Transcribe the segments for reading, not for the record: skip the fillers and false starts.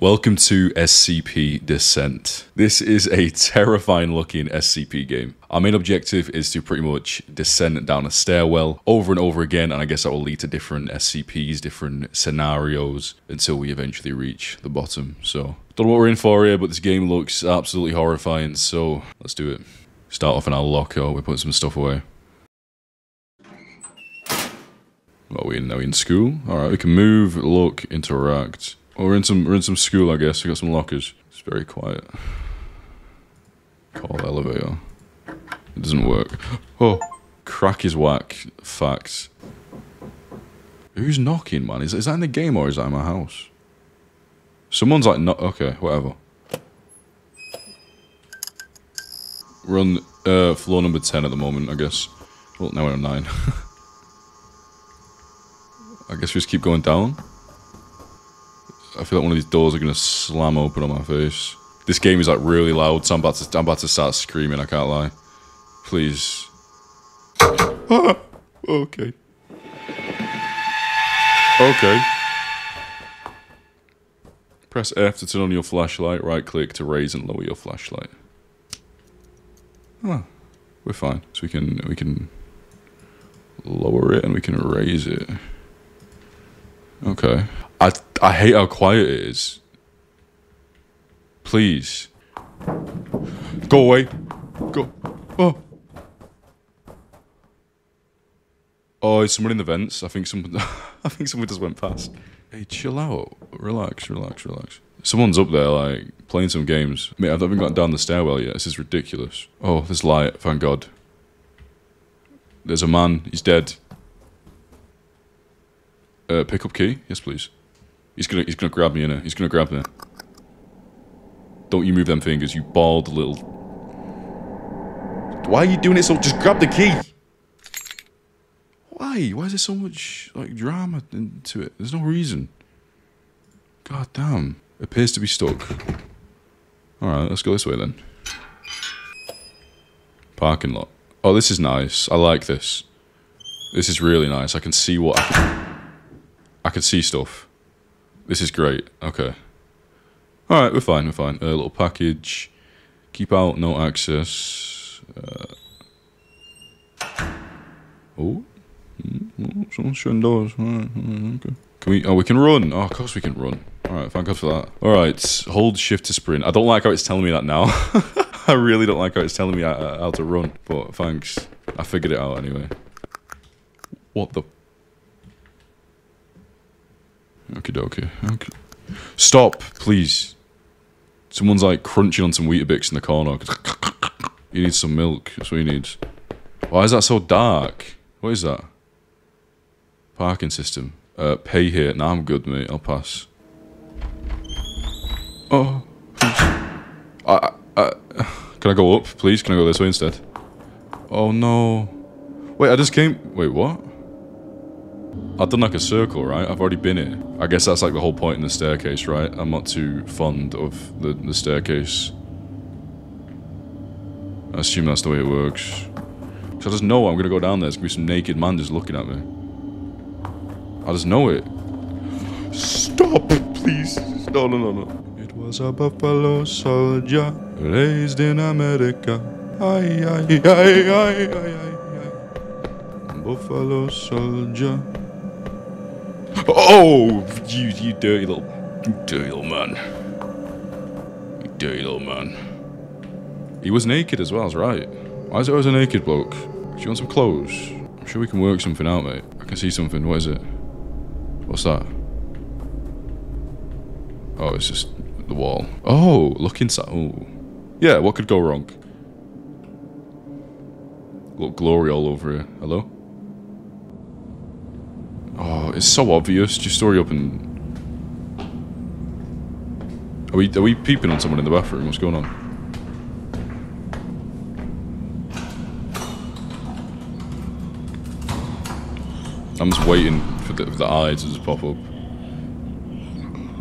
Welcome to SCP Descent. This is a terrifying looking SCP game. Our main objective is to pretty much descend down a stairwell over and over again, and I guess that will lead to different SCPs, different scenarios, until we eventually reach the bottom. So, don't know what we're in for here, but this game looks absolutely horrifying, so let's do it. Start off in our locker, we're putting some stuff away. What are we in now? Are we in school? Alright, we can move, look, interact. Oh, we're in some school, I guess. We got some lockers. It's very quiet. Call elevator. It doesn't work. Oh, crack is whack. Facts. Who's knocking, man? Is that in the game or is that in my house? Someone's like, no. Okay, whatever. We're on floor number 10 at the moment, I guess. Well, now we're on 9. I guess we just keep going down. I feel like one of these doors are going to slam open on my face. This game is like really loud, so I'm about to start screaming, I can't lie. Please. Ah, okay. Okay. Press F to turn on your flashlight, right click to raise and lower your flashlight. Ah, we're fine. So we can lower it and we can raise it. Okay. I hate how quiet it is. Please. Go away. Go. Oh. Oh, is someone in the vents? I think someone just went past. Hey, chill out. Relax, relax, relax. Someone's up there, like, playing some games. Mate, I've not even gotten down the stairwell yet. This is ridiculous. Oh, there's light. Thank God. There's a man. He's dead. Pick up key? Yes, please. He's gonna grab me, innit? He's gonna grab me. Don't you move them fingers, you bald little... Why are you doing it so... Just grab the key! Why? Why is there so much, like, drama into it? There's no reason. God damn. Appears to be stuck. Alright, let's go this way then. Parking lot. Oh, this is nice. I like this. This is really nice. I can see what I can see stuff. This is great. Okay. Alright, we're fine, we're fine. A little package. Keep out, no access. Oh. Someone's shutting doors. Alright, okay. Can we... Oh, we can run. Oh, of course we can run. Alright, thank God for that. Alright, hold shift to sprint. I don't like how it's telling me that now. I really don't like how it's telling me how to run. But thanks. I figured it out anyway. What the... Okie dokie. Okay. Stop, please. Someone's like crunching on some Weetabix in the corner. He needs some milk. That's what he needs. Why is that so dark? What is that? Parking system. Pay here. Nah, I'm good, mate. I'll pass. Oh. Can I go up, please? Can I go this way instead? Oh, no. Wait, I just came... Wait, what? I've done like a circle, right? I've already been here. I guess that's like the whole point in the staircase, right? I'm not too fond of the staircase. I assume that's the way it works. Because I just know I'm going to go down there. There's going to be some naked man just looking at me. I just know it. Stop, please. No, no, no, no. It was a buffalo soldier raised in America. Aye, aye, aye, aye, aye, aye. Buffalo soldier. Oh, you dirty little man. You dirty little man. He was naked as well, that's right. Why is it always a naked bloke? Do you want some clothes? I'm sure we can work something out, mate. I can see something. What is it? What's that? Oh, it's just the wall. Oh, look inside. Oh. Yeah, what could go wrong? Look, glory all over here. Hello? Oh, it's so obvious. Just hurry up and... Are we peeping on someone in the bathroom? What's going on? I'm just waiting for the eyes to just pop up.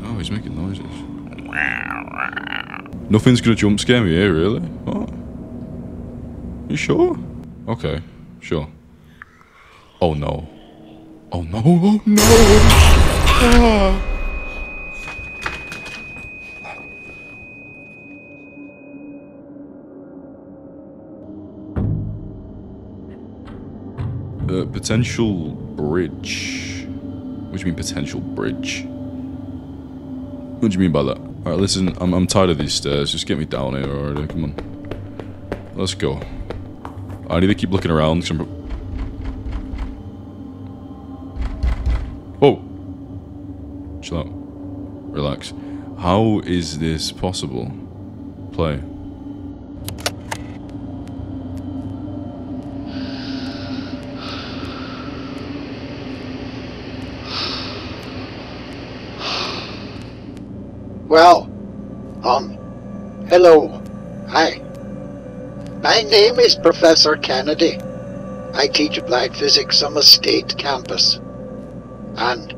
Oh, he's making noises. Nothing's gonna jump scare me here, really? What? You sure? Okay, sure. Oh no. Oh no, oh no! Ah. Potential bridge. What do you mean potential bridge? What do you mean by that? Alright, listen, I'm tired of these stairs. Just get me down here already. Come on. Let's go. I need to keep looking around. Oh! Chill out. Relax. How is this possible? Play. Well, hello, hi. My name is Professor Kennedy. I teach applied physics on the state campus. And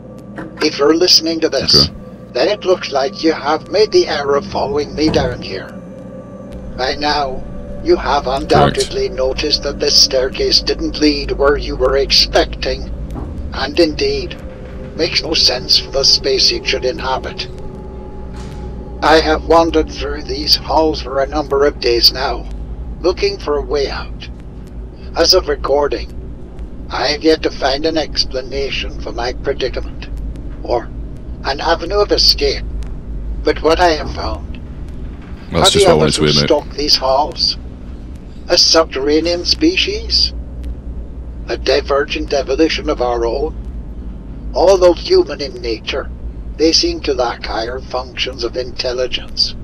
if you're listening to this, then it looks like you have made the error of following me down here. By now, you have undoubtedly noticed that this staircase didn't lead where you were expecting, and indeed, makes no sense for the space it should inhabit. I have wandered through these halls for a number of days now, looking for a way out. As of recording, I have yet to find an explanation for my predicament, or an avenue of escape. But what I have found, that's just what I wanted to admit. Stalk these halls? A subterranean species? A divergent evolution of our own? Although human in nature, they seem to lack higher functions of intelligence,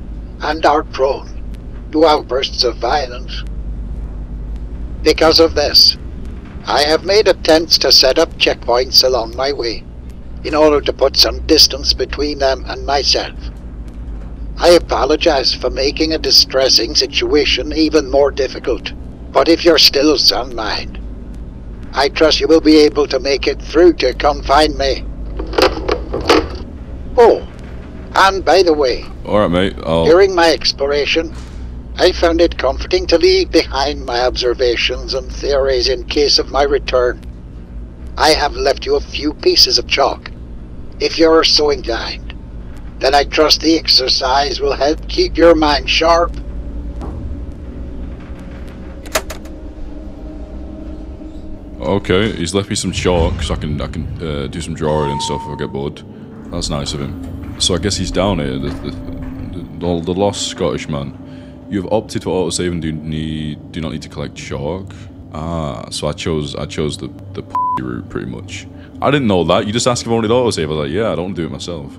and are prone to outbursts of violence. Because of this, I have made attempts to set up checkpoints along my way, in order to put some distance between them and myself. I apologize for making a distressing situation even more difficult, but if you're still of sound mind, I trust you will be able to make it through to confine me. Oh, and by the way, alright, mate, during my exploration, I found it comforting to leave behind my observations and theories in case of my return. I have left you a few pieces of chalk, if you are so inclined. Then I trust the exercise will help keep your mind sharp. Okay, he's left me some chalk so I can do some drawing and stuff if I get bored. That's nice of him. So I guess he's down here, the lost Scottish man. You have opted for autosave and do not need to collect chalk. Ah, so I chose the p***y route pretty much. I didn't know that. You just asked if I wanted autosave. I was like, yeah, I don't want to do it myself.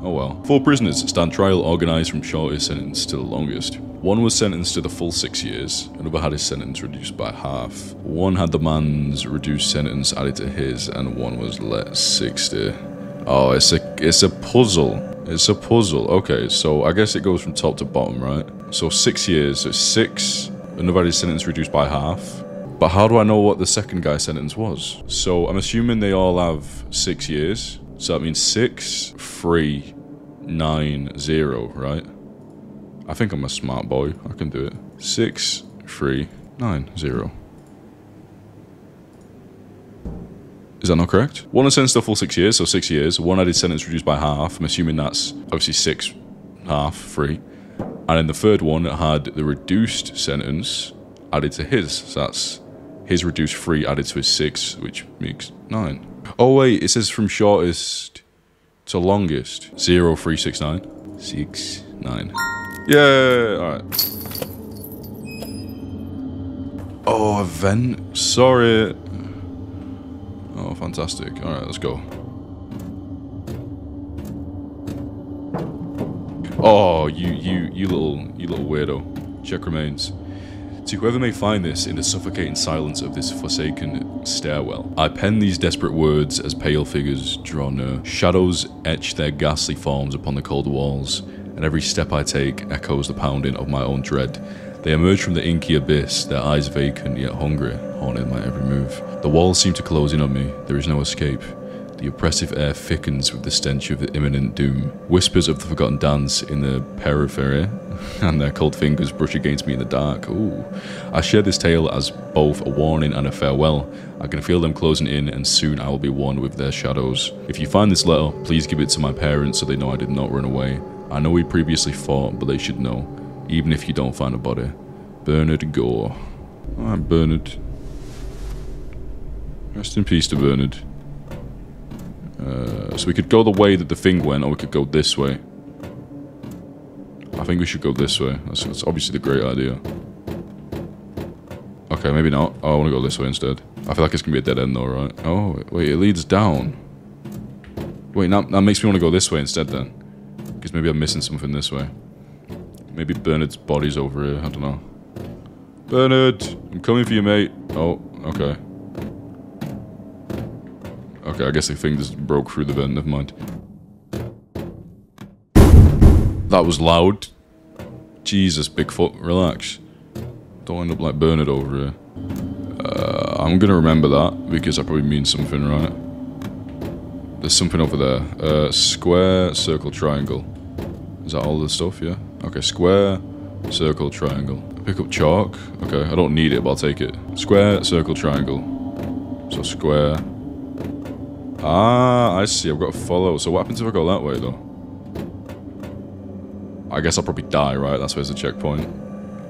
Oh well. 4 prisoners stand trial organized from shortest sentence to the longest. 1 was sentenced to the full 6 years, another had his sentence reduced by half. 1 had the man's reduced sentence added to his, and 1 was let 60. Oh, it's a puzzle. It's a puzzle. Okay, so I guess it goes from top to bottom, right? So 6 years, so 6, another had his sentence reduced by half. But how do I know what the second guy's sentence was? So I'm assuming they all have 6 years. So that means 6, 3, 9, 0, right? I think I'm a smart boy. I can do it. 6, 3, 9, 0. Is that not correct? 1 was sentenced to full 6 years, so 6 years. 1 had his sentence reduced by half. I'm assuming that's obviously 6, half, 3. And then the third one had the reduced sentence added to his. So that's his reduced 3 added to his 6, which makes 9. Oh wait, it says from shortest to longest. 0, 3, 6, 9. 6, 9. Yeah, alright. Oh, a vent. Sorry. Oh, fantastic. Alright, let's go. Oh, you little weirdo. Check remains. To whoever may find this in the suffocating silence of this forsaken stairwell, I pen these desperate words as pale figures draw near. Shadows etch their ghastly forms upon the cold walls, and every step I take echoes the pounding of my own dread. They emerge from the inky abyss, their eyes vacant yet hungry, haunted by every move. The walls seem to close in on me, there is no escape. The oppressive air thickens with the stench of the imminent doom. Whispers of the forgotten dance in the periphery, and their cold fingers brush against me in the dark. Ooh. I share this tale as both a warning and a farewell. I can feel them closing in, and soon I will be one with their shadows. If you find this letter, please give it to my parents so they know I did not run away. I know we previously fought, but they should know. Even if you don't find a body. Bernard Gore. Alright, Bernard. Rest in peace to Bernard. So we could go the way that the thing went, or we could go this way. I think we should go this way. That's obviously the great idea. Okay, maybe not. Oh, I want to go this way instead. I feel like it's going to be a dead end though, right? Oh, wait, it leads down. Wait, that makes me want to go this way instead then. Because maybe I'm missing something this way. Maybe Bernard's body's over here. I don't know. Bernard, I'm coming for you, mate. Oh, okay. Okay, I guess the thing just broke through the vent. Never mind. That was loud. Jesus, Bigfoot, relax. Don't end up like Bernard over here. I'm gonna remember that because that probably means something, right? There's something over there. Square, circle, triangle. Is that all the stuff? Yeah. Okay, square, circle, triangle. Pick up chalk. Okay, I don't need it, but I'll take it. Square, circle, triangle. So square. Ah, I see. I've got to follow. So what happens if I go that way, though? I guess I'll probably die, right? That's where's the checkpoint.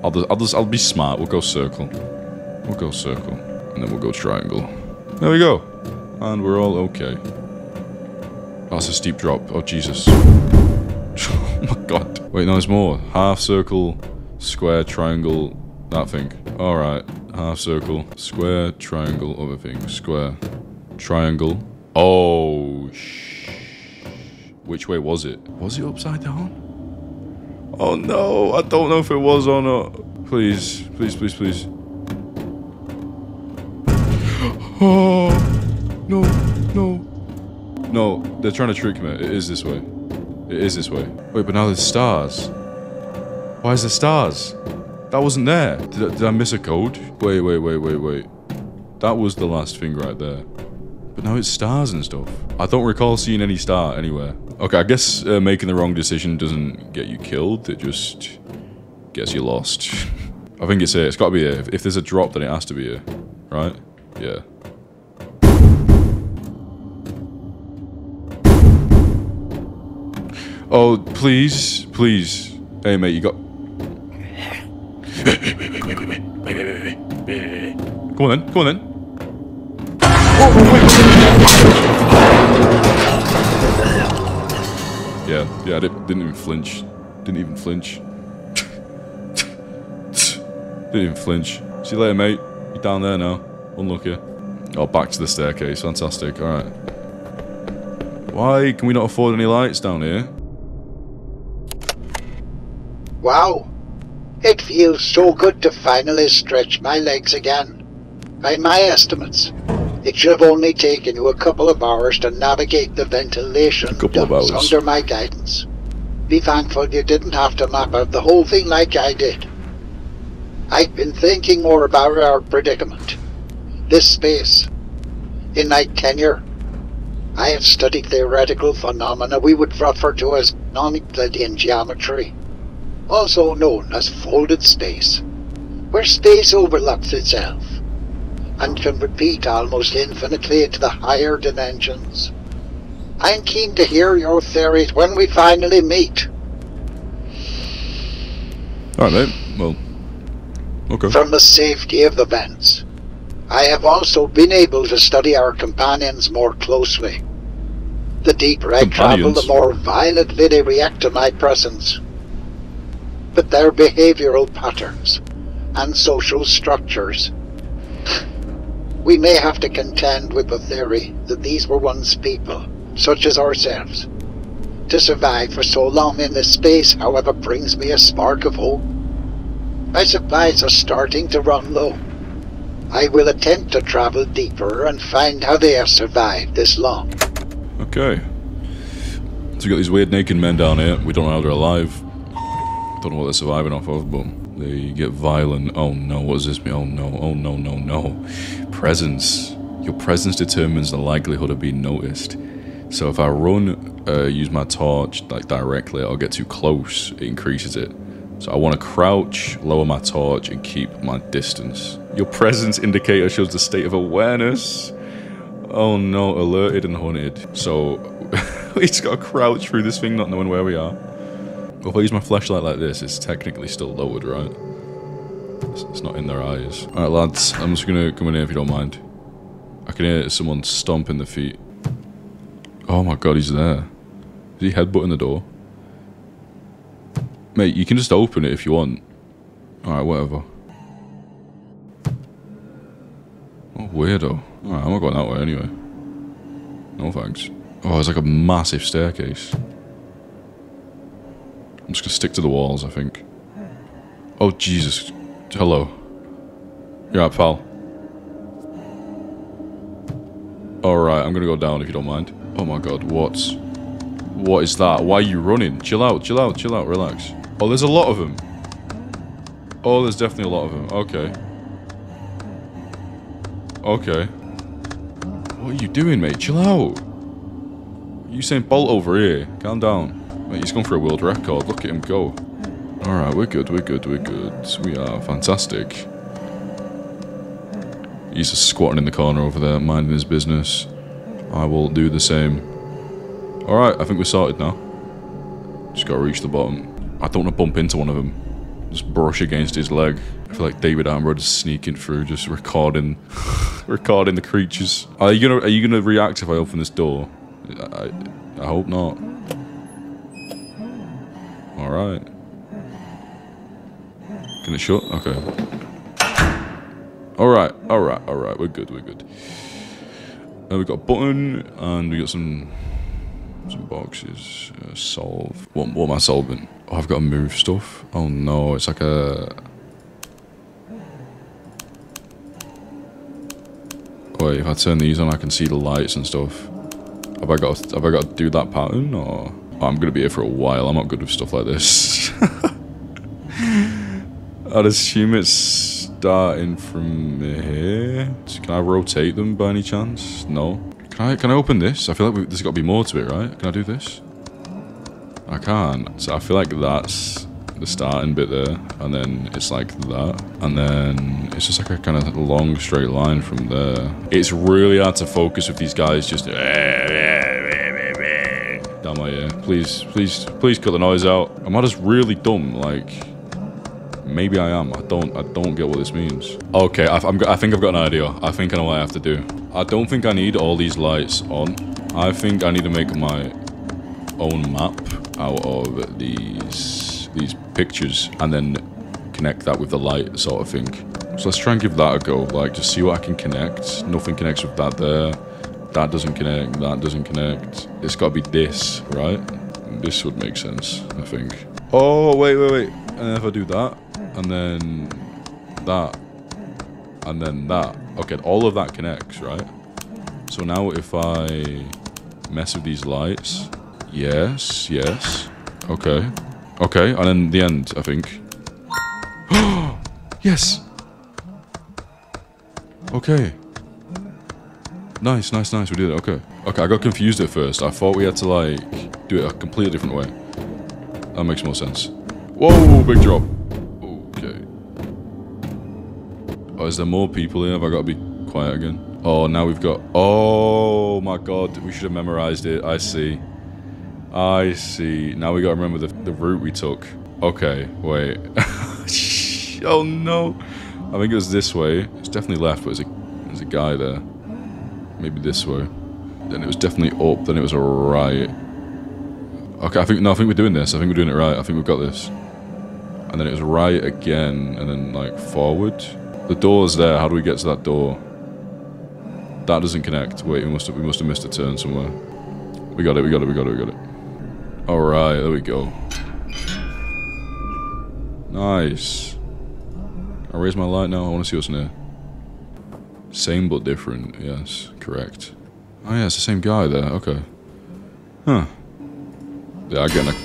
I'll be smart. We'll go circle. We'll go circle. And then we'll go triangle. There we go. And we're all okay. That's a steep drop. Oh, Jesus. Oh, my God. Wait, no, there's more. Half circle, square, triangle, that thing. All right. Half circle, square, triangle, other thing. Square, triangle. Oh, which way was it? Was it upside down? Oh no, I don't know if it was or not. Please, please, please, please. Oh, no, no. No, they're trying to trick me. It is this way. It is this way. Wait, but now there's stars. Why is there stars? That wasn't there. Did I miss a code? Wait, wait, wait, wait, wait. That was the last thing right there. But now it's stars and stuff. I don't recall seeing any star anywhere. Okay, I guess making the wrong decision doesn't get you killed. It just gets you lost. I think it's here. It's got to be here. If there's a drop, then it has to be here. Right? Yeah. Oh, please. Please. Hey, mate, you got... Come on then. Come on then. Whoa, wait. Yeah, I didn't even flinch. Didn't even flinch. Didn't even flinch. See you later, mate. You're down there now. Unlucky. Oh, back to the staircase. Fantastic. Alright. Why can we not afford any lights down here? Wow. It feels so good to finally stretch my legs again. By my estimates, it should have only taken you a couple of hours to navigate the ventilation ducts under my guidance. Be thankful you didn't have to map out the whole thing like I did. I've been thinking more about our predicament. This space. In my tenure, I have studied theoretical phenomena we would refer to as non-Euclidean geometry, also known as folded space, where space overlaps itself and can repeat almost infinitely to the higher dimensions. I'm keen to hear your theories when we finally meet. All right, mate. Well, okay. From the safety of the vents, I have also been able to study our companions more closely. The deeper I travel, the more violently they react to my presence. But their behavioral patterns and social structures... We may have to contend with the theory that these were once people, such as ourselves. To survive for so long in this space, however, brings me a spark of hope. My supplies are starting to run low. I will attempt to travel deeper and find how they have survived this long. Okay. So we got these weird naked men down here. We don't know how they're alive. Don't know what they're surviving off of, but they get violent. Oh no, what does this mean? Oh no, oh no, no, no. Presence. Your presence determines the likelihood of being noticed. So if I run, use my torch like directly, I'll get too close, it increases it. So I want to crouch, lower my torch, and keep my distance. Your presence indicator shows the state of awareness. Oh no, alerted and hunted. So we just gotta crouch through this thing not knowing where we are. If I use my flashlight like this, it's technically still lowered, right? It's not in their eyes. Alright lads, I'm just gonna come in here if you don't mind. I can hear someone stomping their feet. Oh my god, he's there. Is he headbutting the door? Mate, you can just open it if you want. Alright, whatever. What a weirdo. Alright, I'm not going that way anyway. No thanks. Oh, it's like a massive staircase. I'm just gonna stick to the walls, I think. Oh, Jesus. Hello. You're right, pal. Alright, I'm gonna go down if you don't mind. Oh my god, what is that? Why are you running? Chill out, relax. Oh, there's a lot of them. Oh, there's definitely a lot of them. Okay. Okay. What are you doing, mate? Chill out. You saying bolt over here. Calm down. Mate, he's gone for a world record. Look at him go. Alright, we're good. We are fantastic. He's just squatting in the corner over there, minding his business. I will do the same. Alright, I think we're sorted now. Just gotta reach the bottom. I don't want to bump into one of them. Just brush against his leg. I feel like David Attenborough just sneaking through, just recording the creatures. Are you gonna react if I open this door? I hope not. Alright. Can it shut? Okay. Alright, we're good. We got a button, and we got some boxes. Solve. What am I solving? Oh, I've got to move stuff. Oh no, it's like a... Wait, if I turn these on, I can see the lights and stuff. Have I got to do that pattern, or... Oh, I'm gonna be here for a while. I'm not good with stuff like this. I'd assume it's... starting from here. Can I rotate them by any chance? No. Can I open this? I feel like there's got to be more to it, right? Can I do this? I can't. So I feel like that's the starting bit there, and then it's like that, and then it's just like a kind of long straight line from there. It's really hard to focus with these guys just down my ear. Please cut the noise out. Am I just really dumb? Like. Maybe I am. I don't get what this means. Okay, I think I've got an idea. I think I know what I have to do. I don't think I need all these lights on. I think I need to make my own map out of these pictures and then connect that with the light sort of thing. So let's try and give that a go. Like, just see what I can connect. Nothing connects with that there. That doesn't connect. That doesn't connect. It's got to be this, right? This would make sense, I think. Oh, wait. And if I do that... and then that, and then that. Okay, all of that connects, right? So now if I mess with these lights, yes, okay, and then the end, I think. Yes! Okay. Nice, we did it, okay. Okay, I got confused at first. I thought we had to, like, do it a completely different way. That makes more sense. Whoa, big drop. Oh, is there more people here? Have I got to be quiet again? Oh, now we've got... Oh, my God. We should have memorized it. I see. Now we got to remember the route we took. Okay, wait. Oh, no. I think it was this way. It's definitely left, but there's a guy there. Maybe this way. Then it was definitely up. Then it was a right. Okay, I think we're doing this. I think we're doing it right. I think we've got this. And then it was right again. And then, like, forward... The door's there. How do we get to that door? That doesn't connect. Wait, we must have missed a turn somewhere. We got it. All right, there we go. Nice. I raise my light now. I want to see what's in here. Same but different. Yes, correct. Oh yeah, it's the same guy there. Okay. Huh. Yeah, I get it.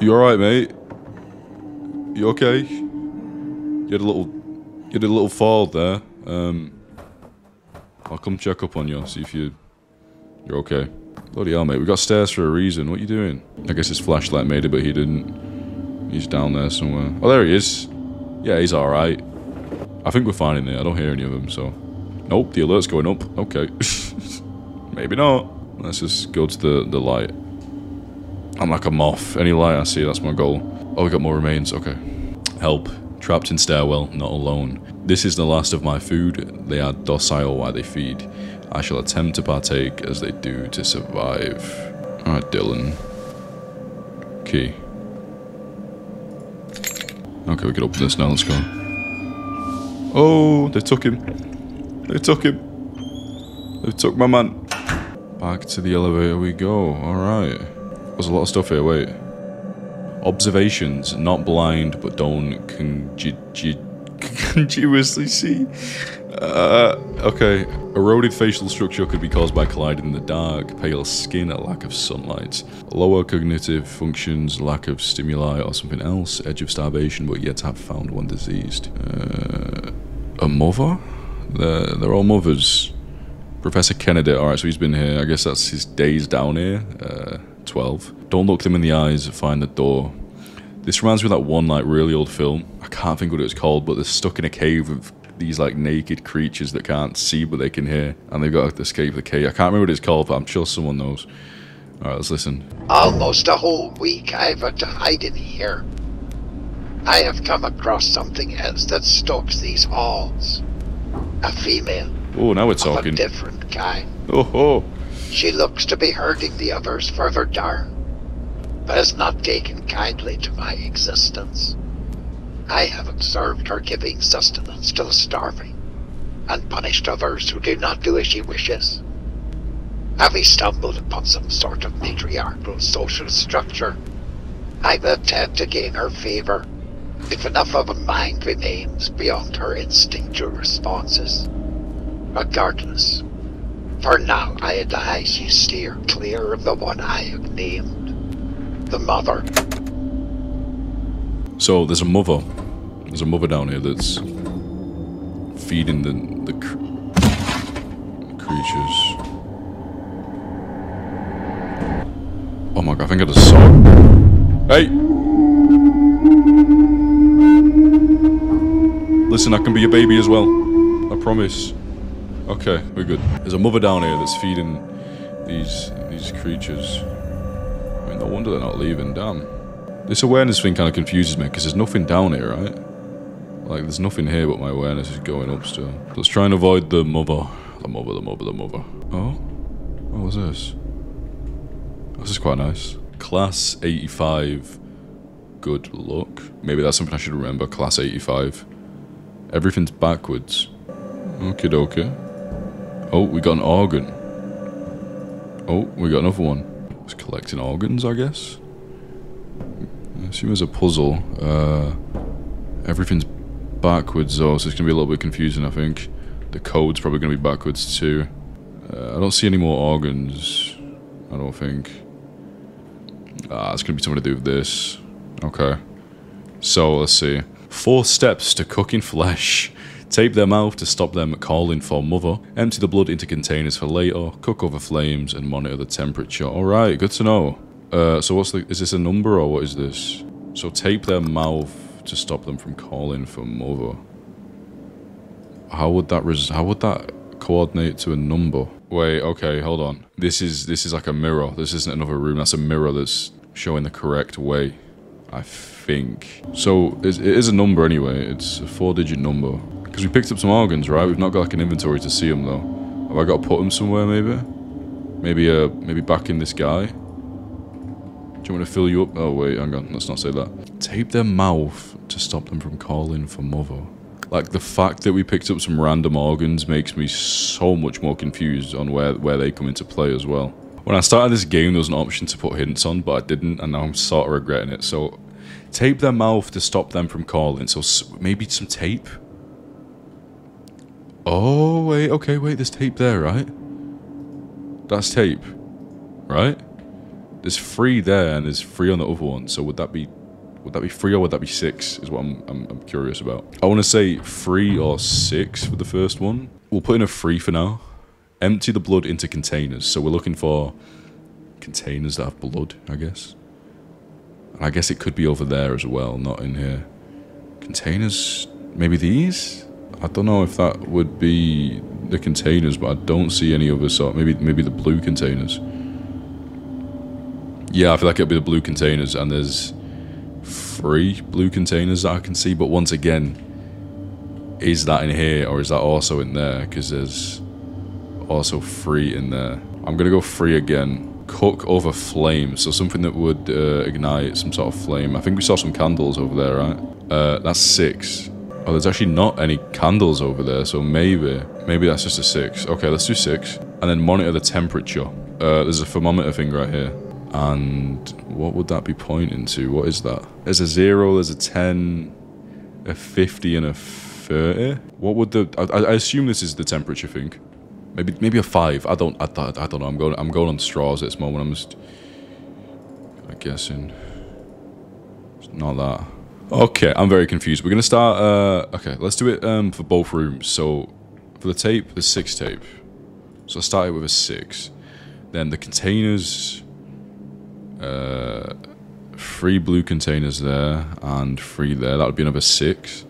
You alright, mate? You okay? You had a little fall there. I'll come check up on you, see if you're okay. Bloody hell, mate. We got stairs for a reason. What are you doing? I guess his flashlight made it, but he didn't. He's down there somewhere. Oh, there he is. Yeah, he's alright. I think we're fine in there. I don't hear any of them, so... Nope, the alert's going up. Okay. Maybe not. Let's just go to the light. I'm like a moth. Any light I see, that's my goal. Oh, we got more remains. Okay. Help. Trapped in stairwell, not alone. This is the last of my food. They are docile while they feed. I shall attempt to partake as they do to survive. Alright, Dylan. Key. Okay, we can open this now. Let's go. Oh, they took him. They took him. They took my man. Back to the elevator we go. Alright. There's a lot of stuff here. Wait. Observations. Not blind, but don't continuously see. Okay. Eroded facial structure could be caused by colliding in the dark. Pale skin, a lack of sunlight. Lower cognitive functions, lack of stimuli or something else. Edge of starvation, but yet have found one diseased. A mother? They're all mothers. Professor Kennedy. Alright, so he's been here. I guess that's his days down here. 12. Don't look them in the eyes. Find the door. This reminds me of that one, like, really old film. I can't think what it was called, but they're stuck in a cave of these like naked creatures that can't see but they can hear, and they've got to escape the cave. I can't remember what it's called, but I'm sure someone knows. Alright, let's listen. Almost a whole week I've had to hide in here. I have come across something else that stalks these halls. A female. Oh, now we're talking. Of a different kind. Oh, oh. She looks to be herding the others further down, but has not taken kindly to my existence. I have observed her giving sustenance to the starving, and punished others who do not do as she wishes. Have we stumbled upon some sort of matriarchal social structure? I will attempt to gain her favor, if enough of a mind remains beyond her instinctual responses. Regardless, for now I advise you steer clear of the one I have named, the mother. So there's a mother. There's a mother down here that's feeding the creatures. Oh my god, I think I just saw it. Hey! Listen, I can be a baby as well. I promise. Okay, we're good. There's a mother down here that's feeding these creatures. I mean, no wonder they're not leaving, damn. This awareness thing kind of confuses me, because there's nothing down here, right? Like, there's nothing here, but my awareness is going up still. Let's try and avoid the mother. The mother. Oh? What was this? This is quite nice. Class 85. Good luck. Maybe that's something I should remember. Class 85. Everything's backwards. Okie dokie. Oh, we got an organ. Oh, we got another one. It's collecting organs, I guess. I assume there's a puzzle. Everything's backwards though, so it's going to be a little bit confusing, I think. The code's probably going to be backwards too. I don't see any more organs, I don't think. Ah, it's going to be something to do with this. Okay. So, let's see. 4 steps to cooking flesh. Tape their mouth to stop them calling for mother. Empty the blood into containers for later. Cook over flames and monitor the temperature. Alright, good to know. So what's the, is this a number or what is this? So tape their mouth to stop them from calling for mother. How would that coordinate to a number? Wait, okay, hold on. This is like a mirror. This isn't another room. That's a mirror that's showing the correct way, I think. So it is a number anyway. It's a 4-digit number. Because we picked up some organs, right? We've not got like an inventory to see them though. Have I got to put them somewhere maybe? Maybe back in this guy? Do you want to fill you up? Oh wait, hang on, let's not say that. Tape their mouth to stop them from calling for mother. Like, the fact that we picked up some random organs makes me so much more confused on where they come into play as well. When I started this game, there was an option to put hints on, but I didn't, and now I'm sort of regretting it. So, tape their mouth to stop them from calling. So, maybe some tape? Oh, wait, okay, wait, there's tape there, right? That's tape, right? There's 3 there, and there's 3 on the other one. So would that be 3 or would that be 6? Is what I'm curious about. I want to say 3 or 6 for the first one. We'll put in a 3 for now. Empty the blood into containers. So we're looking for containers that have blood, I guess. And I guess it could be over there as well, not in here. Containers? Maybe these? I don't know if that would be the containers, but I don't see any other sort. Maybe the blue containers. Yeah, I feel like it'll be the blue containers, and there's 3 blue containers that I can see, but once again, is that in here or is that also in there? Because there's also 3 in there. I'm gonna go 3 again. Cook over flame, so something that would ignite some sort of flame. I think we saw some candles over there, right? That's 6. Oh, there's actually not any candles over there, so maybe that's just a 6. Okay, let's do 6. And then monitor the temperature. There's a thermometer thing right here. And what would that be pointing to? What is that? There's a 0, there's a 10, a 50, and a 30. What would the... I assume this is the temperature thing. Maybe a 5. I don't know. I'm going on straws at this moment. I'm just... I'm guessing. It's not that. Okay, I'm very confused. We're going to start... okay, let's do it for both rooms. So, for the tape, there's 6 tape. So, I started with a 6. Then the containers... 3 blue containers there and 3 there. That would be another 6.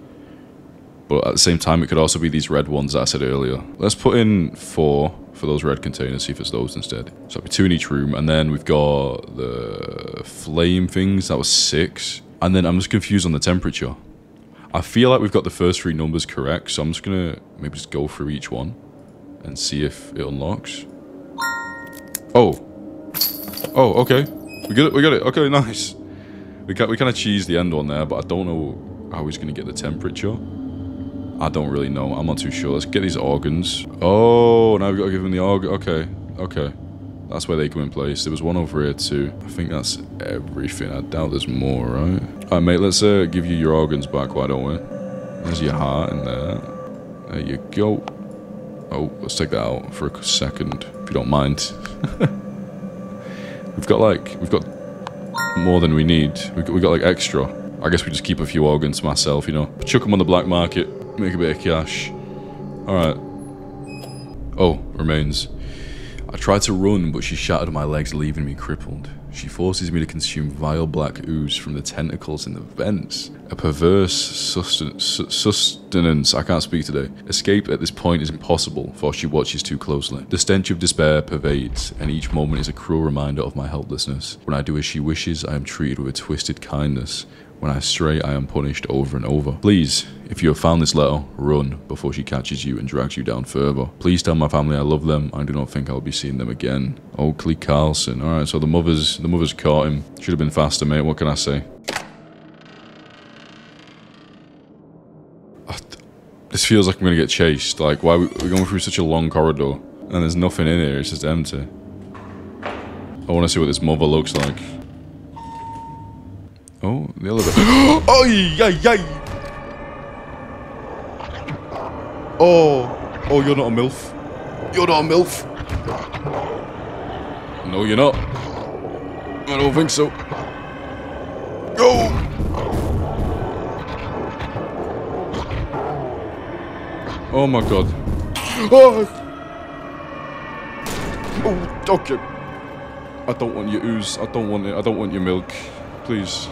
But at the same time, it could also be these red ones that I said earlier. Let's put in 4 for those red containers, see if it's those instead. So it'll be 2 in each room, and then we've got the flame things. That was 6. And then I'm just confused on the temperature. I feel like we've got the first 3 numbers correct, so I'm just gonna maybe just go through each one and see if it unlocks. Oh. Oh, okay. We got it, we got it. Okay, nice. We kind of cheesed the end one there, but I don't know how he's going to get the temperature. I don't really know. I'm not too sure. Let's get these organs. Oh, now we've got to give him the organ. Okay, okay. That's where they come in place. There was one over here too. I think that's everything. I doubt there's more, right? All right, mate, let's give you your organs back, why don't we? There's your heart in there. There you go. Oh, let's take that out for a second, if you don't mind. We've got more than we need. We got like extra. I guess we just keep a few organs to myself, you know. Chuck them on the black market, make a bit of cash. Alright. Oh, remains. I tried to run, but she shattered my legs, leaving me crippled. She forces me to consume vile black ooze from the tentacles in the vents. A perverse sustenance, I can't speak today. Escape at this point is impossible, for she watches too closely. The stench of despair pervades, and each moment is a cruel reminder of my helplessness. When I do as she wishes, I am treated with a twisted kindness. When I stray, I am punished over and over. Please, if you have found this letter, run before she catches you and drags you down further. Please tell my family I love them. I do not think I'll be seeing them again. Oakley Carlson. Alright, so the mother's caught him. Should have been faster, mate. What can I say? This feels like I'm going to get chased. Like, why are we going through such a long corridor? And there's nothing in here, it's just empty. I want to see what this mother looks like. Oh, the elevator. Oh, yay, yay. Oh, oh, you're not a MILF. You're not a MILF. No, you're not. I don't think so. Go. Oh my god. Oh. Oh, okay. I don't want your ooze. I don't want it. I don't want your milk. Please.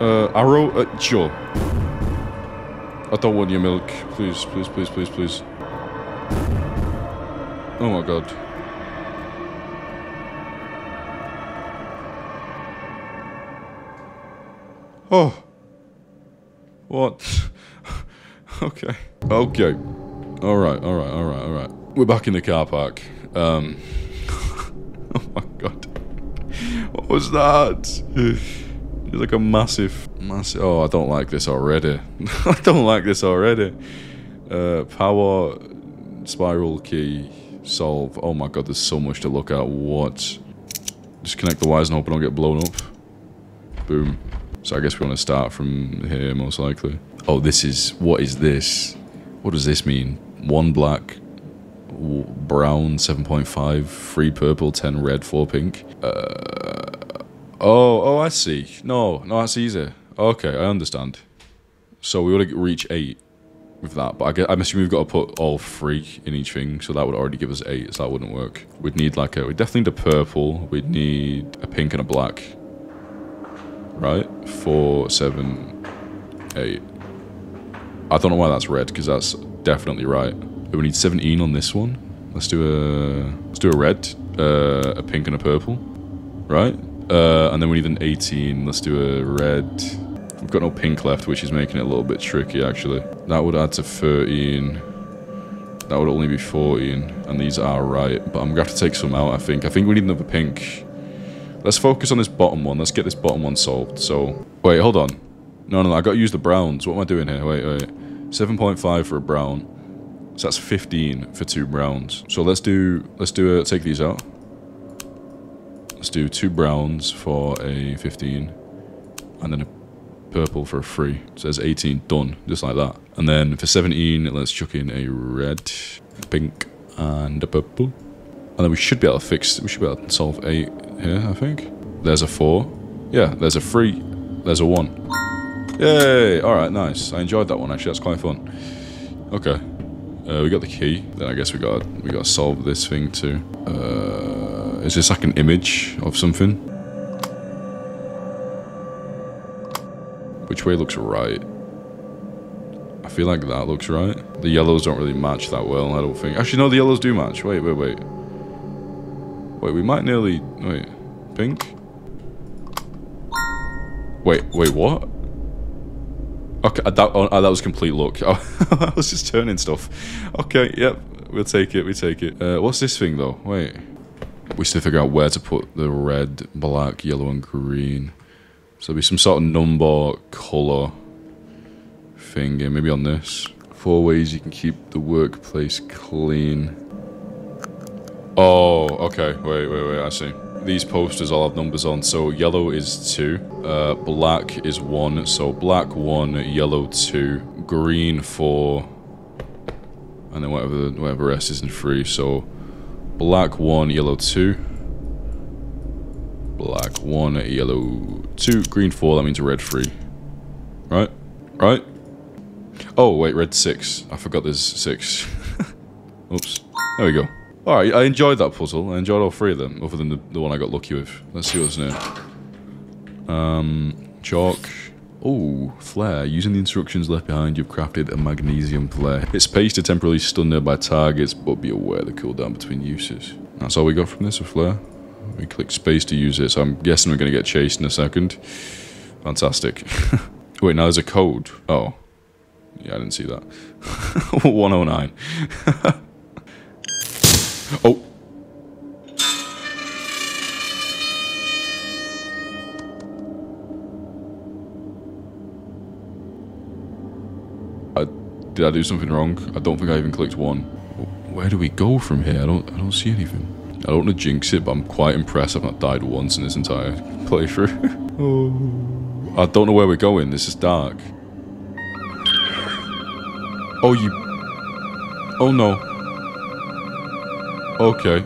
Arrow? Sure. I don't want your milk. Please, please, please, please, please. Oh my god. Oh. What? Okay. Okay. Alright, alright, alright, alright. We're back in the car park. Oh my god. What was that? It's like a massive... Oh, I don't like this already. I don't like this already. Power, spiral key, solve. Oh my god, there's so much to look at. What? Just connect the wires and hope I don't get blown up. Boom. So I guess we want to start from here, most likely. Oh, this is... What is this? What does this mean? 1 black... brown, 7.5, 3 purple, 10 red, 4 pink. Oh, I see. No, that's easy. Okay, I understand. So we ought to reach 8 with that, but I'm assuming we've got to put all 3 in each thing, so that would already give us 8, so that wouldn't work. We'd need like we definitely need a purple, we'd need a pink and a black. Right? 4, 7, 8. I don't know why that's red, because that's definitely right. We need 17 on this one. Let's do a red, a pink and a purple. right? And then we need an 18. Let's do a red. We've got no pink left, which is making it a little bit tricky, actually. That would add to 13. That would only be 14. And these are right. But I'm going to have to take some out, I think. I think we need another pink. Let's focus on this bottom one. Let's get this bottom one solved. So, wait, hold on. No, no, I got to use the browns. What am I doing here? Wait, wait. 7.5 for a brown. So that's 15 for two browns. So let's take these out. Let's do two browns for a 15. And then a purple for a 3. So there's 18 done, just like that. And then for 17, let's chuck in a red, pink, and a purple. And then we should be able to fix, we should be able to solve 8 here, I think. There's a 4. Yeah, there's a 3. There's a 1. Yay! Alright, nice. I enjoyed that one, actually. That's quite fun. Okay. We got the key. Then I guess we gotta solve this thing too. Is this like an image of something? Which way looks right? I feel like that looks right. The yellows don't really match that well, I don't think. Actually, no, the yellows do match. Wait, wait, wait. Wait, we might nearly... Wait. Pink? Wait, wait, what? Okay, that was complete luck. I was just turning stuff. Okay, yep, we'll take it, we take it. What's this thing though? Wait. We still figure out where to put the red, black, yellow, and green. So there'll be some sort of number, colour thing here, maybe on this. 4 ways you can keep the workplace clean. Oh, okay, wait, wait, wait, I see. These posters all have numbers on, so yellow is 2, black is 1, so black 1, yellow 2, green 4, and then whatever S is in 3, so black 1, yellow 2, black 1, yellow 2, green 4, that means red 3, right? Right? Oh wait, red 6, I forgot there's 6, oops, there we go. Alright, I enjoyed that puzzle. I enjoyed all 3 of them, other than the one I got lucky with. Let's see what's new. Chalk. Oh, flare. Using the instructions left behind, you've crafted a magnesium flare. It's spaced to temporarily stun nearby targets, but be aware of the cooldown between uses. That's all we got from this, a flare. We click space to use it, so I'm guessing we're going to get chased in a second. Fantastic. Wait, now there's a code. Oh. Yeah, I didn't see that. 109. Oh. Did I do something wrong? I don't think I even clicked 1. Where do we go from here? I don't see anything. I don't want to jinx it, but I'm quite impressed I've not died once in this entire playthrough. Oh. I don't know where we're going. This is dark. Oh, you... Oh, no. Okay.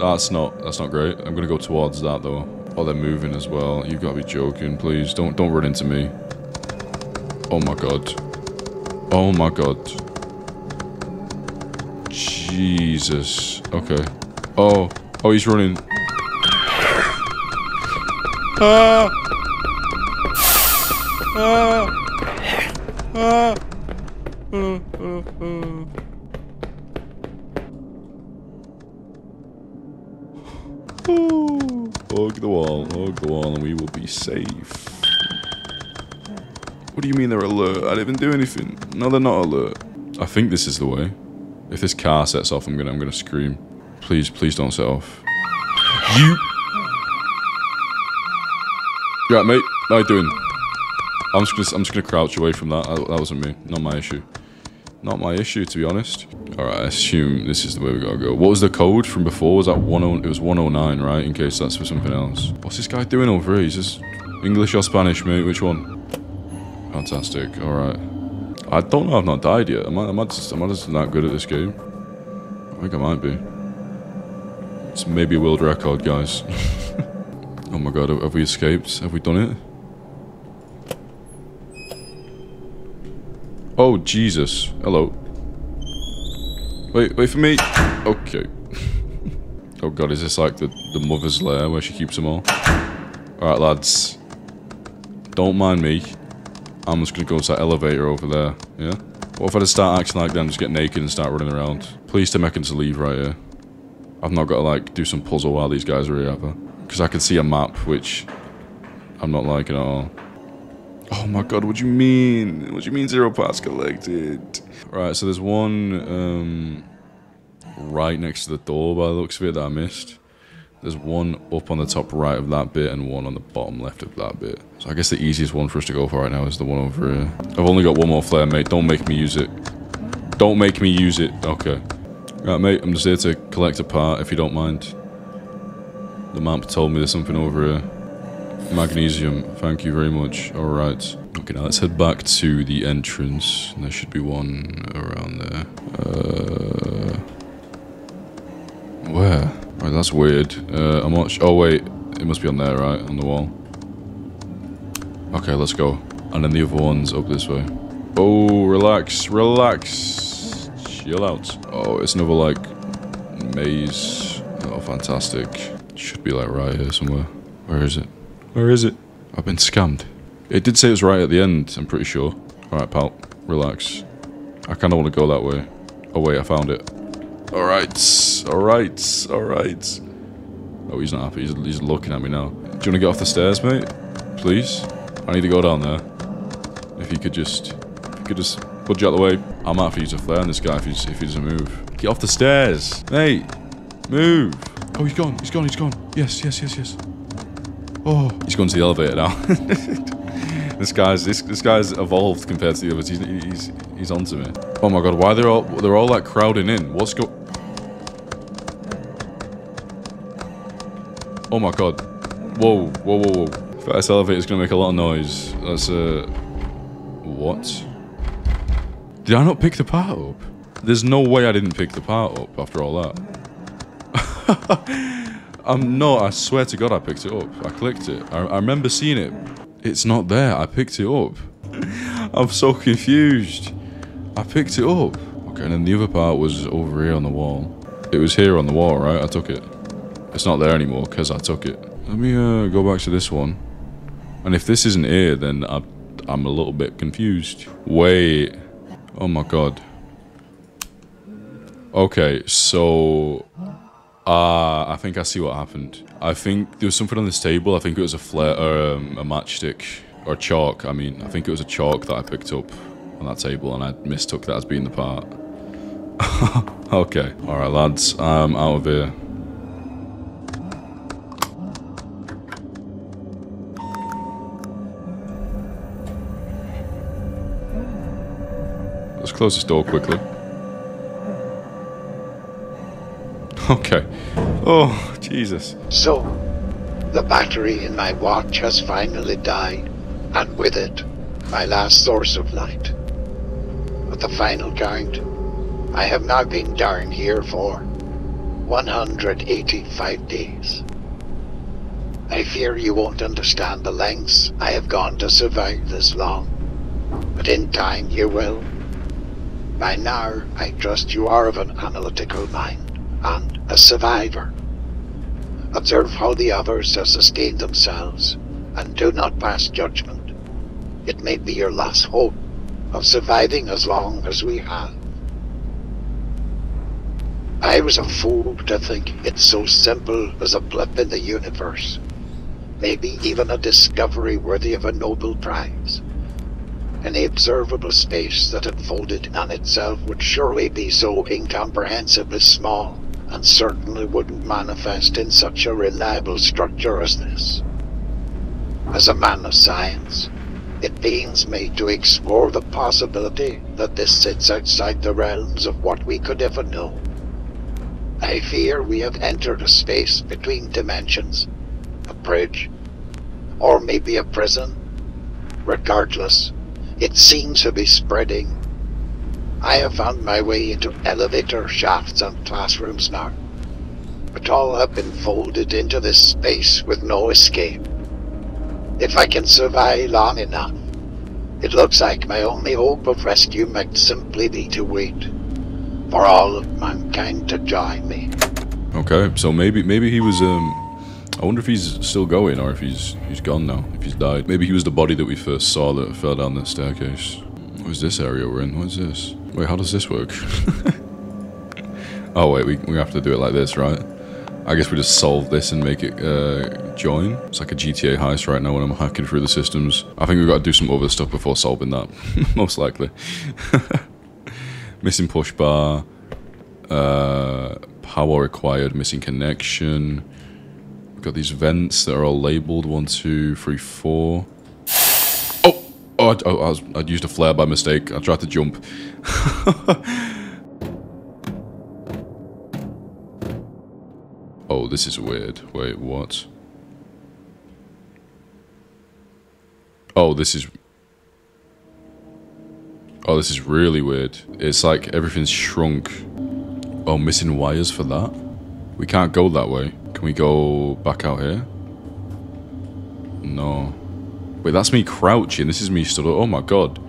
That's not great. I'm gonna go towards that though. Oh, they're moving as well. You've gotta be joking, please. Don't run into me. Oh my god. Oh my god. Jesus. Okay. Oh. Oh, he's running. Ah! Ah! Ah! Hug the wall, and we will be safe. What do you mean they're alert? I didn't even do anything. No, they're not alert. I think this is the way. If this car sets off, I'm gonna scream. Please, please don't set off. You. Yeah, mate. How are you doing? I'm just gonna crouch away from that. That wasn't me. Not my issue. Not my issue, to be honest. Alright, I assume this is the way we gotta go. What was the code from before? Was that 10? It was 109, right? In case that's for something else. What's this guy doing over here? Is this English or Spanish, mate? Which one? Fantastic. Alright. I don't know, I've not died yet. Am I just that good at this game? I think I might be. It's maybe a world record, guys. Oh my god, have we escaped? Have we done it? Oh, Jesus. Hello. Wait, wait for me. Okay. Oh, God, is this like the mother's lair where she keeps them all? Alright, lads. Don't mind me. I'm just going to go to that elevator over there, yeah? What if I just start acting like them, just get naked and start running around? Please tell me I can just leave right here. I've not got to like do some puzzle while these guys are here, because I can see a map which I'm not liking at all. Oh my god, what do you mean? What do you mean 0 parts collected? Right, so there's one right next to the door by the looks of it that I missed. There's one up on the top right of that bit and one on the bottom left of that bit. So I guess the easiest one for us to go for right now is the one over here. I've only got one more flare, mate. Don't make me use it. Don't make me use it. Okay. Right, mate, I'm just here to collect a part, if you don't mind. The map told me there's something over here. Magnesium, thank you very much. Alright. Okay, now let's head back to the entrance. There should be one around there. Where? Right, that's weird. I'm not sure. Oh, wait. It must be on there, right? On the wall. Okay, let's go. And then the other one's up this way. Oh, relax. Relax. Chill out. Oh, it's another, like, maze. Oh, fantastic. Should be, like, right here somewhere. Where is it? Where is it? I've been scammed. It did say it was right at the end, I'm pretty sure. Alright, pal. Relax. I kind of want to go that way. Oh, wait, I found it. Alright. Alright. Alright. Oh, he's not happy. He's looking at me now. Do you want to get off the stairs, mate? Please? I need to go down there. If you could just... If you could just budge out the way. I'm out for you to flare on this guy if he doesn't move. Get off the stairs! Mate! Move! Oh, he's gone. He's gone. He's gone. Yes, yes, yes, yes. Oh, he's going to the elevator now. this guy's evolved compared to the others. He's onto me. Oh my god, why they're all like crowding in? What's going? Oh my god! Whoa, whoa, whoa, whoa! This elevator's gonna make a lot of noise. That's what? Did I not pick the part up? There's no way I didn't pick the part up after all that. No, I swear to God I picked it up. I clicked it. I remember seeing it. It's not there. I picked it up. I'm so confused. I picked it up. Okay, and then the other part was over here on the wall. It was here on the wall, right? I took it. It's not there anymore because I took it. Let me go back to this one. And if this isn't here, then I'm a little bit confused. Wait. Oh my God. Okay, so... I think I see what happened. I think there was something on this table. I think it was a flare, or a matchstick, or chalk. I mean, I think it was a chalk that I picked up on that table, and I mistook that as being the part. Okay. All right, lads. I'm out of here. Let's close this door quickly. Okay. Oh, Jesus. So, the battery in my watch has finally died, and with it, my last source of light. With the final count, I have now been down here for 185 days. I fear you won't understand the lengths I have gone to survive this long, but in time you will. By now, I trust you are of an analytical mind. And a survivor. Observe how the others have sustained themselves, and do not pass judgment. It may be your last hope of surviving as long as we have. I was a fool to think it's so simple as a blip in the universe, maybe even a discovery worthy of a Nobel Prize. And the observable space that unfolded on itself would surely be so incomprehensibly small, and certainly wouldn't manifest in such a reliable structure as this. As a man of science, it pains me to explore the possibility that this sits outside the realms of what we could ever know. I fear we have entered a space between dimensions, a bridge, or maybe a prison. Regardless, it seems to be spreading. I have found my way into elevator shafts and classrooms now, but all have been folded into this space with no escape. If I can survive long enough, it looks like my only hope of rescue might simply be to wait for all of mankind to join me. Okay, so maybe he was I wonder if he's still going, or if he's gone now, if he's died. Maybe he was the body that we first saw that fell down the staircase. What is this area we're in? What is this? Wait, how does this work? Oh wait, we have to do it like this, right? I guess we just solve this and make it join. It's like a GTA heist right now when I'm hacking through the systems. I think we've got to do some other stuff before solving that, most likely. Missing push bar, power required, missing connection. We've got these vents that are all labeled 1, 2, 3, 4. I'd used a flare by mistake. I tried to jump. Oh, this is weird. Wait, what? Oh, this is... oh, this is really weird. It's like everything's shrunk. Oh, missing wires for that? We can't go that way. Can we go back out here? No. Wait, that's me crouching. This is me stood up. Oh my god.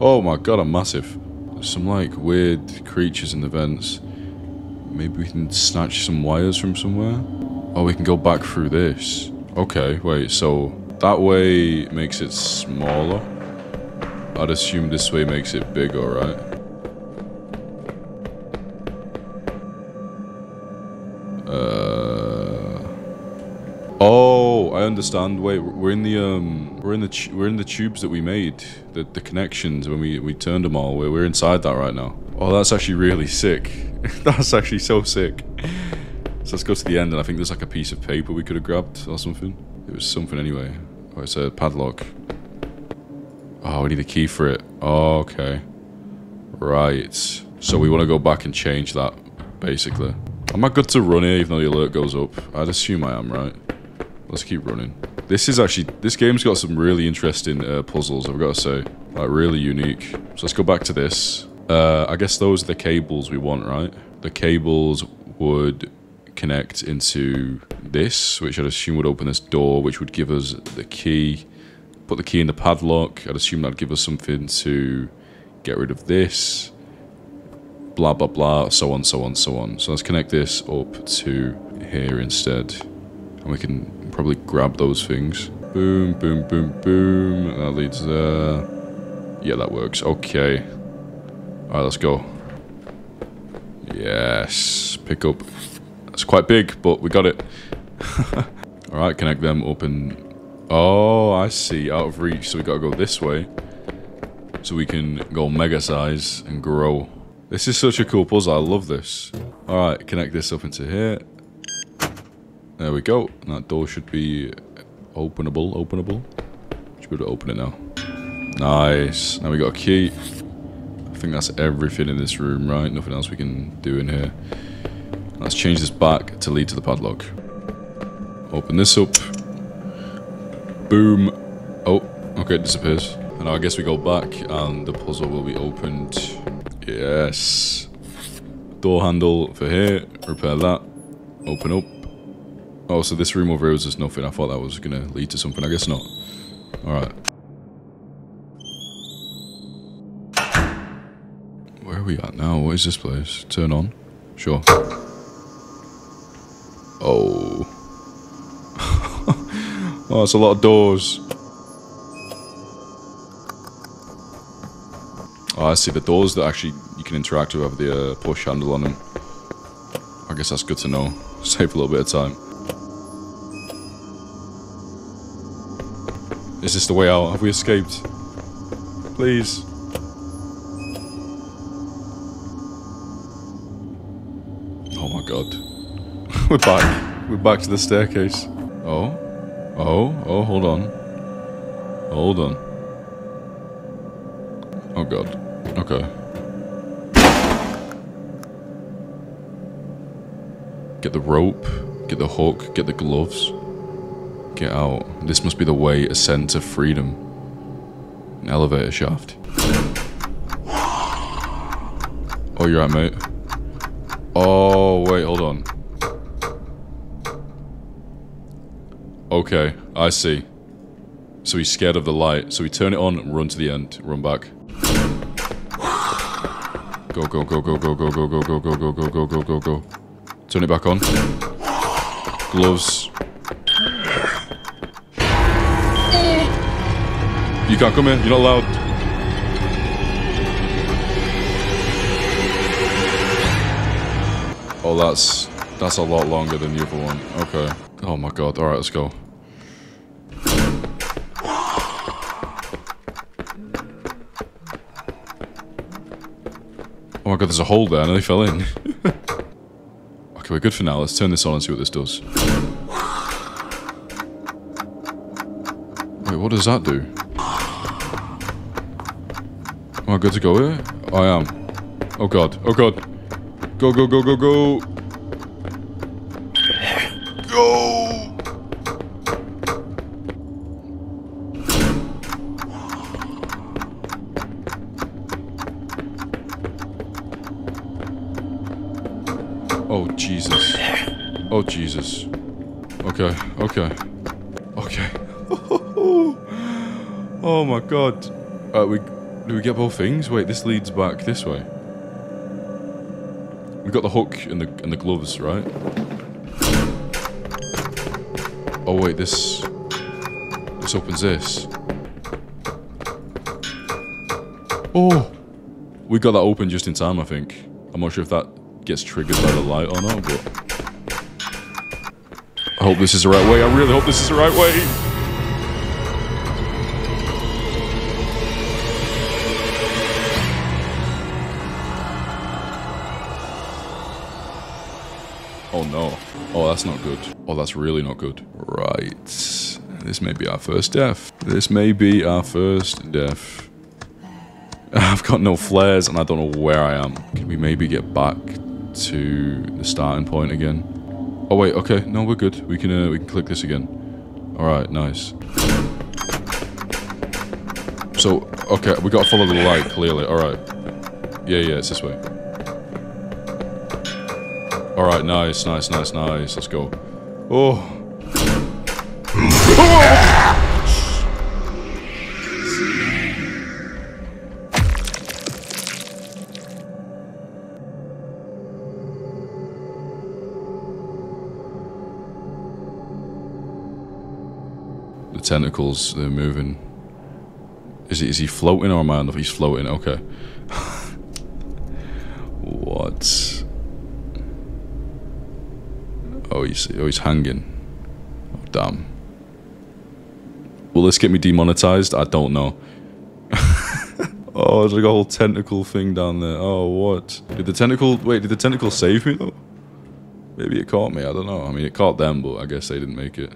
Oh my god, I'm massive. There's some like weird creatures in the vents. Maybe we can snatch some wires from somewhere? Oh, we can go back through this. Okay, wait, so that way makes it smaller. I'd assume this way makes it bigger, right? Oh, I understand. Wait, we're in the tubes that we made, the connections when we turned them all. We're inside that right now. Oh, that's actually really sick. That's actually so sick. So let's go to the end, and I think there's like a piece of paper we could have grabbed or something. It was something anyway. Oh, it's a padlock. Oh, we need a key for it. Oh, okay. Right. So we want to go back and change that, basically. Am I good to run here even though the alert goes up? I'd assume I am, right? Let's keep running. This is actually... this game's got some really interesting puzzles, I've got to say. Like, really unique. So let's go back to this. I guess those are the cables we want, right? The cables would connect into this, which I'd assume would open this door, which would give us the key. Put the key in the padlock. I'd assume that'd give us something to get rid of this. Blah, blah, blah. So on, so on, so on. So let's connect this up to here instead. And we can... probably grab those things. Boom, boom, boom, boom. That leads there. Yeah, that works. Okay. Alright, let's go. Yes. Pick up. That's quite big, but we got it. Alright, connect them up and... oh, I see. Out of reach. So we gotta go this way. So we can go mega size and grow. This is such a cool puzzle. I love this. Alright, connect this up into here. There we go. And that door should be openable. Should be able to open it now. Nice. Now we got a key. I think that's everything in this room, right? Nothing else we can do in here. Let's change this back to lead to the padlock. Open this up. Boom. Oh, okay, it disappears. And I guess we go back and the puzzle will be opened. Yes. Door handle for here. Repair that. Open up. Oh, so this room over here was just nothing. I thought that was going to lead to something. I guess not. Alright. Where are we at now? What is this place? Turn on. Sure. Oh. Oh, it's a lot of doors. Oh, I see. The doors that actually you can interact with have the push handle on them. I guess that's good to know. Save a little bit of time. Is this the way out? Have we escaped? Please. Oh my god. We're back. We're back to the staircase. Oh. Oh. Oh, hold on. Hold on. Oh god. Okay. Get the rope. Get the hook. Get the gloves. Get out. This must be the way, ascent to freedom. An elevator shaft. Oh, you're right, mate. Oh, wait, hold on. Okay, I see. So he's scared of the light. So we turn it on and run to the end. Run back. Go, go, go, go, go, go, go, go, go, go, go, go, go, go, go, go. Turn it back on. Gloves. You can't come in, you're not allowed. Oh, that's a lot longer than the other one. Okay. Oh my god. All right, let's go. Oh my god, there's a hole there. I nearly fell in. Okay, we're good for now. Let's turn this on and see what this does. Wait, what does that do? Am I good to go here? Oh, I am. Oh god. Oh god. Go, go, go, go, go. Go! Oh, Jesus. Oh, Jesus. Okay, okay. Okay. Oh my god. Do we get both things? Wait, this leads back this way. We got the hook and the gloves, right? Oh wait, this opens this. Oh, we got that open just in time, I think. I'm not sure if that gets triggered by the light or not, but I hope this is the right way. I really hope this is the right way. Oh no. Oh, that's not good. Oh, that's really not good. Right. This may be our first death. This may be our first death. I've got no flares and I don't know where I am. Can we maybe get back to the starting point again? Oh wait, okay. No, we're good. We can click this again. All right, nice. So, okay, we got to follow the light clearly. All right. Yeah, it's this way. Alright, nice. Let's go. Oh. The tentacles, they're moving. Is he floating or am I on the... He's floating, okay. What? Oh, he's hanging. Oh, damn. Will this get me demonetized? I don't know. Oh, there's like a whole tentacle thing down there. Oh, what? Did the tentacle save me, though? Maybe it caught me. I don't know. I mean, it caught them, but I guess they didn't make it.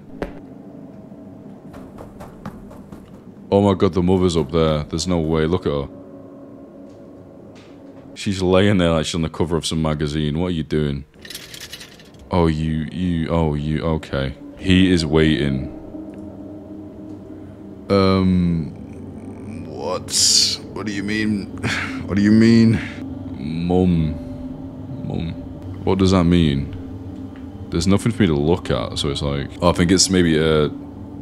Oh, my God. The mother's up there. There's no way. Look at her. She's laying there like she's on the cover of some magazine. What are you doing? Oh, you, okay. He is waiting. What? What do you mean? What do you mean? Mum. What does that mean? There's nothing for me to look at, so it's like... Oh, I think it's maybe, the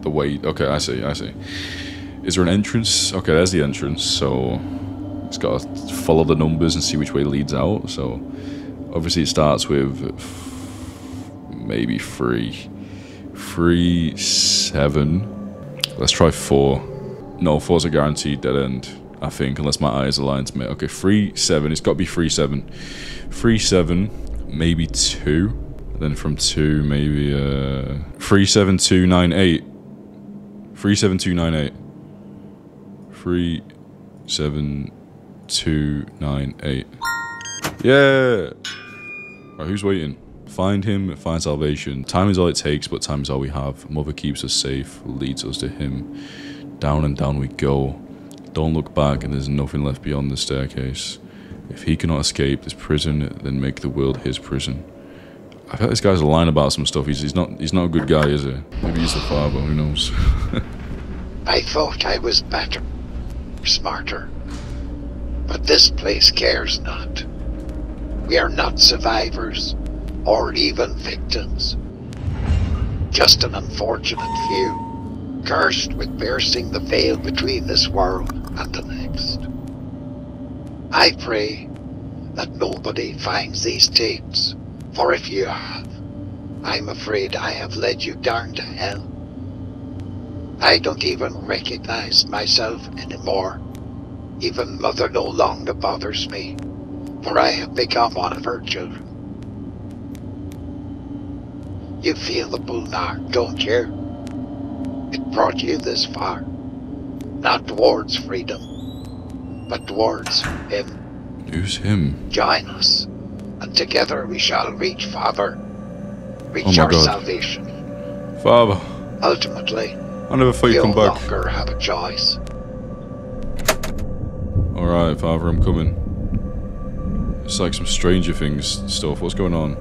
wait. Okay, I see. Is there an entrance? Okay, there's the entrance, so... It's got to follow the numbers and see which way leads out, so... Obviously it starts with... Maybe 3, 7. Let's try 4. No, 4's a guaranteed dead end, I think, unless my eyes are lying to me. Okay, 3, 7. It's got to be 3, 7. 3, 7, maybe 2. And then from 2, maybe 3, 7, 2, 9, 8. 3, 7, 2, 9, 8. 3, 7, 2, 9, 8. Yeah. Right, who's waiting? Find him, find salvation. Time is all it takes, but time is all we have. Mother keeps us safe, leads us to him. Down and down we go. Don't look back, and there's nothing left beyond the staircase. If he cannot escape this prison, then make the world his prison. I feel like this guy's lying about some stuff. He's not a good guy, is he? Maybe he's the father, who knows? I thought I was better, smarter. But this place cares not. We are not survivors. Or even victims. Just an unfortunate few, cursed with piercing the veil between this world and the next. I pray that nobody finds these tapes, for if you have, I'm afraid I have led you down to hell. I don't even recognize myself anymore. Even Mother no longer bothers me, for I have become one of her children. You feel the boondog, don't you? It brought you this far. Not towards freedom, but towards him. Who's him? Join us, and together we shall reach Father. Reach our salvation. Father. Ultimately, I never thought you'd come back. You no longer have a choice. Alright, Father, I'm coming. It's like some Stranger Things stuff. What's going on?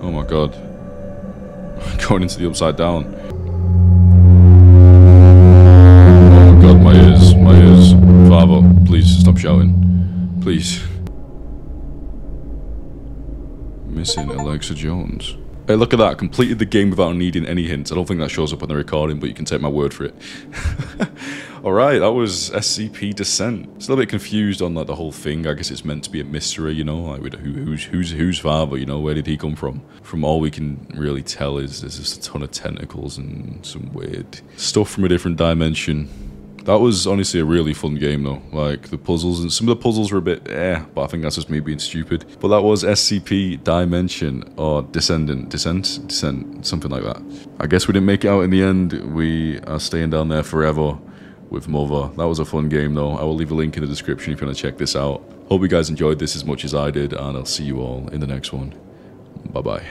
Oh my god. I'm going into the upside down. Oh my god, my ears. My ears. Father, please stop shouting. Please. Missing Alexa Jones. Hey, look at that. Completed the game without needing any hints. I don't think that shows up on the recording, but you can take my word for it. Alright, that was SCP Descent. It's a little bit confused on like the whole thing. I guess it's meant to be a mystery, you know? Like, who's father, you know? Where did he come from? From all we can really tell is there's just a ton of tentacles and some weird stuff from a different dimension. That was honestly a really fun game though. Like, the puzzles, and some of the puzzles were a bit but I think that's just me being stupid. But that was SCP Dimension, or Descent, something like that. I guess we didn't make it out in the end. We are staying down there forever. With Mother. That was a fun game though. I will leave a link in the description if you want to check this out. Hope you guys enjoyed this as much as I did, and I'll see you all in the next one. Bye bye.